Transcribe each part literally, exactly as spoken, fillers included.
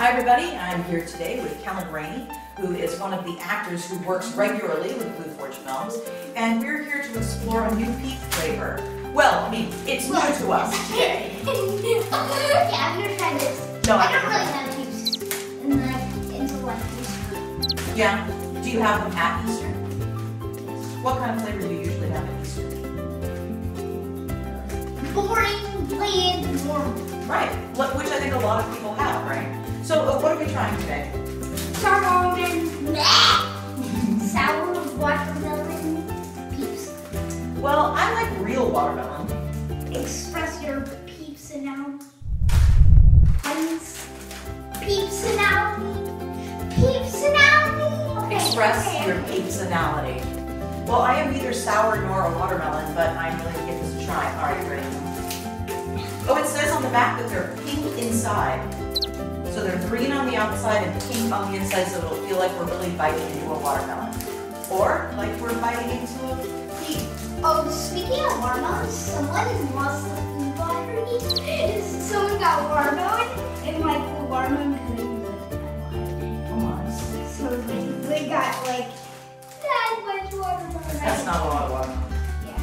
Hi everybody, I'm here today with Kellen Rainey, who is one of the actors who works regularly with Blue Forge Films, and we're here to explore a new peep flavor. Well, I mean, it's new to us. Yeah, I'm gonna try this. No, I, I don't really have peeps until like Easter. Yeah. Do you have them at Easter? What kind of flavor do you usually have at Easter? Boring, bland, and warm. Right. Which I think a lot of people have, right? So, uh, what are we trying today? Sour, sour watermelon peeps. Well, I like real watermelon. Express your peeps and out. Peeps and out. Peeps and out. Okay. Express okay. your peepsonality. Well, I am neither sour nor a watermelon, but I'm willing to give this a try. All right, ready? Oh, it says on the back that they're pink inside. So they're green on the outside and pink on the inside, so it'll feel like we're really biting into a watermelon. Or like we're biting into a peep. Oh, speaking of watermelons, someone in Muslim lottery, someone got watermelon, and like the watermelon couldn't live that long. So they got like that much watermelon. That's not a lot of watermelon. Yeah.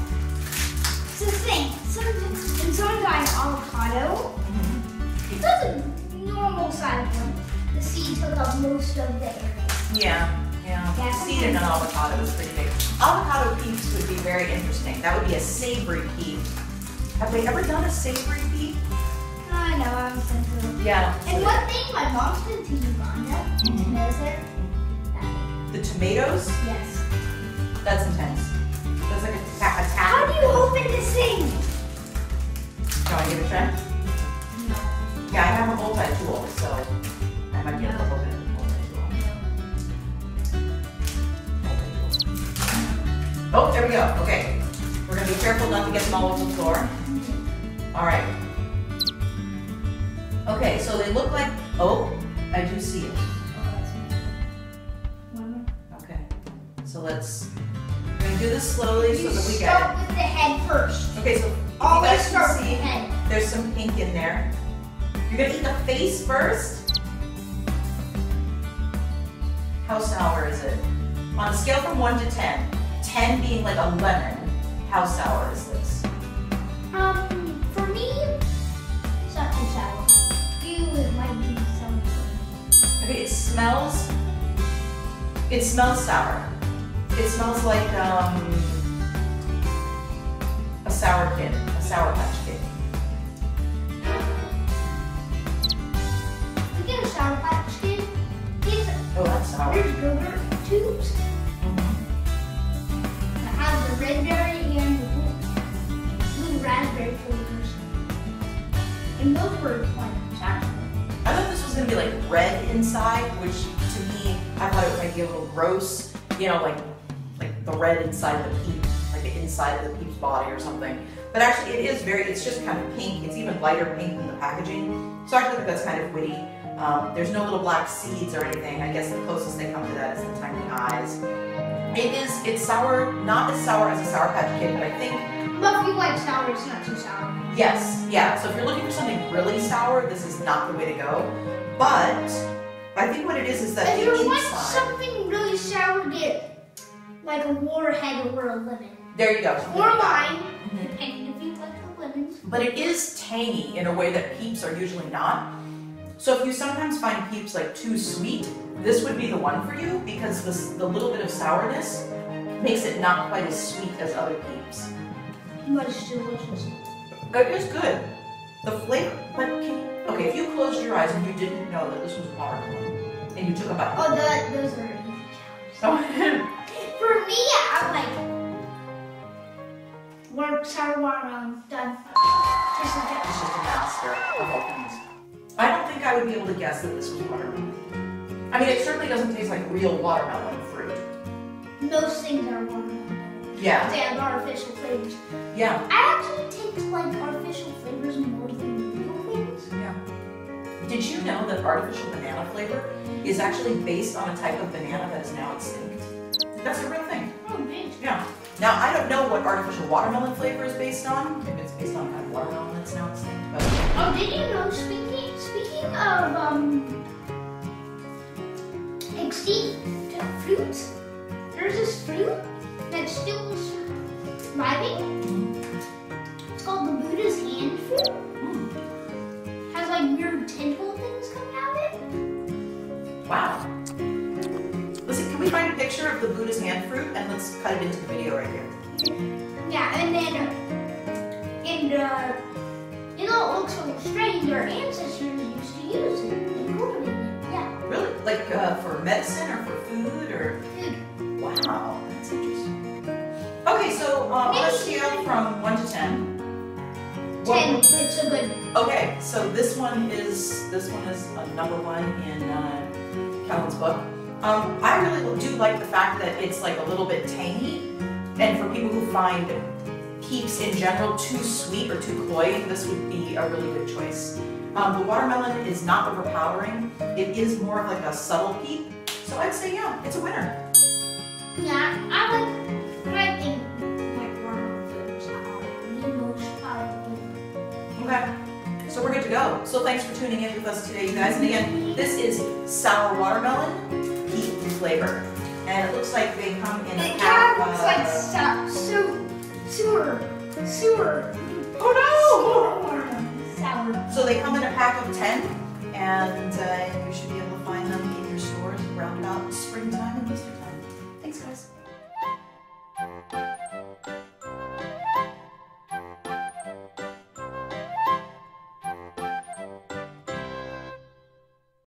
So think, someone, someone got an avocado. Mm-hmm. Doesn't normal side one. The seed took up most of the area. Yeah, yeah. The seed in an avocado is pretty big. Avocado peeps would be very interesting. That would be a savory peep. Have they ever done a savory peep? I uh, know, I haven't done it. Yeah. And so one that. thing my mom's been to Uganda, mm-hmm. is it? The tomatoes? Yes. That's intense. That's like a tap. -ta How do you open this thing? Do I give it a try? Yeah, I have a multi-tool, so I might get a little bit of a multi-tool. Multi-tool. Oh, there we go. Okay. We're going to be careful not to get them all over the floor. All right. Okay, so they look like, oh, I do see it. Okay. So let's, we're going to do this slowly so that we get it. Start with the head first. Okay, so always start with the head. There's some pink in there. You're gonna eat the face first? How sour is it? On a scale from one to ten, ten being like a lemon, how sour is this? Um, for me, it's not too sour. You might be something. Okay, it smells, it smells sour. It smells like um, a sour kid, a Sour Patch Kid. Sour Patch Kid. Oh, that's sour. There's yogurt tubes. Mm-hmm. That have the red berry and the blue, blue raspberry flavors. And those were fun. I thought this was gonna be like red inside, which to me, I thought it might be a little gross. You know, like like the red inside the peep, like the inside of the peep's body or something. But actually, it is very. It's just kind of pink. It's even lighter pink than the packaging. So I think that's kind of witty. Um, there's no little black seeds or anything. I guess the closest they come to that is the tiny eyes. It is, it's sour, not as sour as a Sour Patch Kid, but I think... Well, if you like sour, it's not too sour. Yes, yeah. So if you're looking for something really sour, this is not the way to go. But I think what it is is that if you want something really sour, get like a warhead or a lemon. There you go. Or lime, depending if you like the lemons. But it is tangy in a way that peeps are usually not. So if you sometimes find peeps like too sweet, this would be the one for you because this, the little bit of sourness makes it not quite as sweet as other peeps. But it's delicious. It is good. The flavor, but can you, okay, if you closed your eyes and you didn't know that this was watermelon and you took a bite. Oh, that, those are easy jobs. Oh. For me, I'm like, work, sour watermelon, done. Just a master of all things. I don't think I would be able to guess that this was watermelon. I mean, it certainly doesn't taste like real watermelon fruit. Most things are watermelon. Yeah. They have artificial flavors. Yeah. I actually taste like artificial flavors more than real flavors. Yeah. Did you know that artificial banana flavor is actually based on a type of banana that is now extinct? That's a real thing. Oh, big. Yeah. Now, I don't know what artificial watermelon flavor is based on, if it's based on kind of watermelon that's now extinct, but... Oh, did you know, speaking, speaking of, um, extinct fruits, there's this fruit that's still surviving. It's called the Buddha's Hand Fruit. Mm. Has, like, weird tentacle things coming out of it. Wow. We find a picture of the Buddha's hand fruit and let's cut it into the video right here. Yeah, and then, and uh, you know, it looks so strange. Our ancestors used to use it and cultivate it. Yeah. Really? Like uh, for medicine or for food or? Food. Wow, that's interesting. Okay, so uh, on a scale from one to ten. Ten. What, it's a good. Okay, so this one is this one is uh, number one in uh, Kellen's book. Um, I really do like the fact that it's like a little bit tangy, and for people who find Peeps in general too sweet or too cloying, this would be a really good choice. Um, the watermelon is not overpowering, it is more of like a subtle peep, so I'd say yeah, it's a winner. Yeah, I like, but I think like watermelon flavors are the most popular. Okay. So we're good to go. So thanks for tuning in with us today, you guys. And again, this is Sour Watermelon Peep Flavor. And it looks like they come in a pack. It looks like sour, sewer, sewer. Oh no! Sour. So they come in a pack of ten, and uh, you should be able to